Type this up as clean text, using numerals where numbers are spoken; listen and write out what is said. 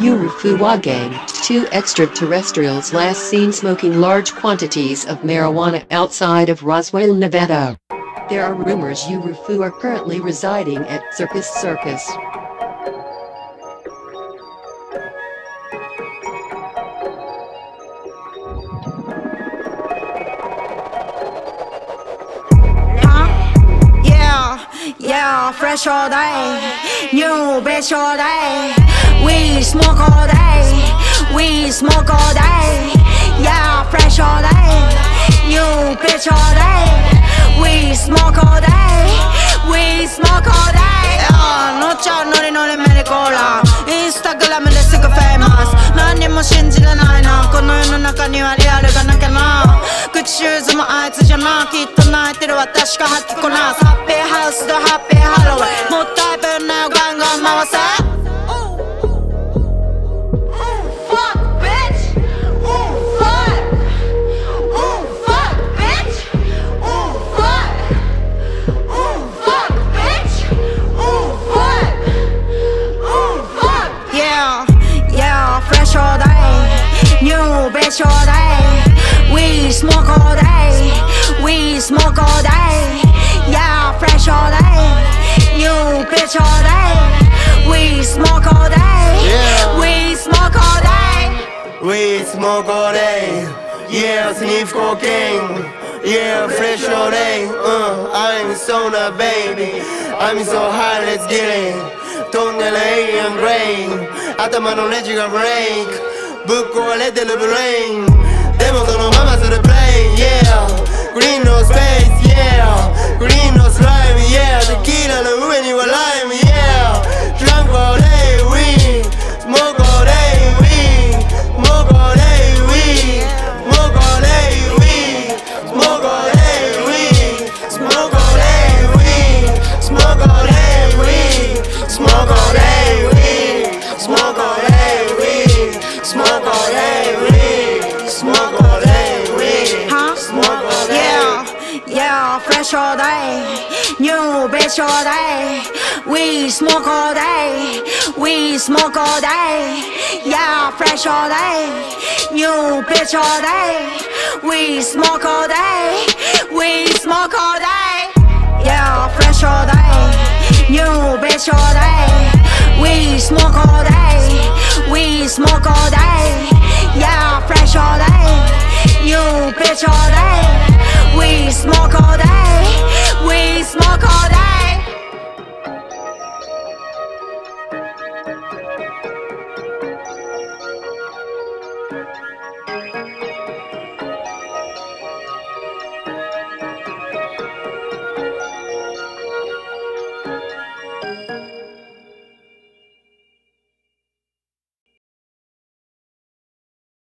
Yurufuwa Gang, two extraterrestrials last seen smoking large quantities of marijuana outside of Roswell, Nevada. There are rumors Yurufu are currently residing at Circus. Yeah, fresh all day, new bitch all day. We smoke all day, we smoke all day. Yeah, fresh all day, new bitch all day. We smoke all day, we smoke all day. Noche nori nori meri cola, Instagram me dice que famous. Nani mo shinjirai nai na, kono yo no naka ni wa real ga naka na. Kuchizuma mo aitsu ja na, kitto naiteru watashi ga haki ko na. Happy house to happy Halloween, mo ttai ven na yo gang gang mawase. Fresh all day, we smoke all day, we smoke all day. Yeah, fresh all day, new bitch all day. We smoke all day, yeah. We smoke all day, we smoke all day. Yeah, sniff cocaine. Yeah, fresh all day. I'm so na baby, I'm so high, let's get it. Tongue and brain, atama no neji ga break. Book or let the brain. Demo to no mama to the plane, yeah. Green no space, yeah. Green no slime, yeah. Tequila no ruin you alive, yeah. Drunk all day, we smoke all day, we smoke all day, we smoke all day, we smoke all day, we smoke all day, we smoke all day, we smoke all day, we smoke all day. Smoke all day, we smoke all day, we smoke all day. Yeah, yeah, fresh all day, new bitch all day. We smoke all day, we smoke all day. Yeah, fresh all day, new bitch all day. We smoke all day, we smoke all day. Yeah, fresh all day, new bitch all day.